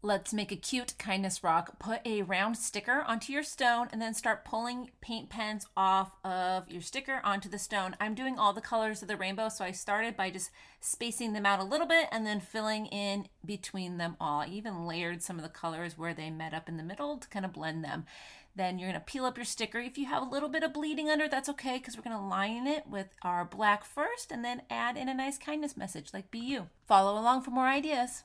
Let's make a cute kindness rock. Put a round sticker onto your stone and then start pulling paint pens off of your sticker onto the stone. I'm doing all the colors of the rainbow, so I started by just spacing them out a little bit and then filling in between them all. I even layered some of the colors where they met up in the middle to kind of blend them. Then you're gonna peel up your sticker. If you have a little bit of bleeding under, that's okay, because we're gonna line it with our black first and then add in a nice kindness message like "Be You." Follow along for more ideas.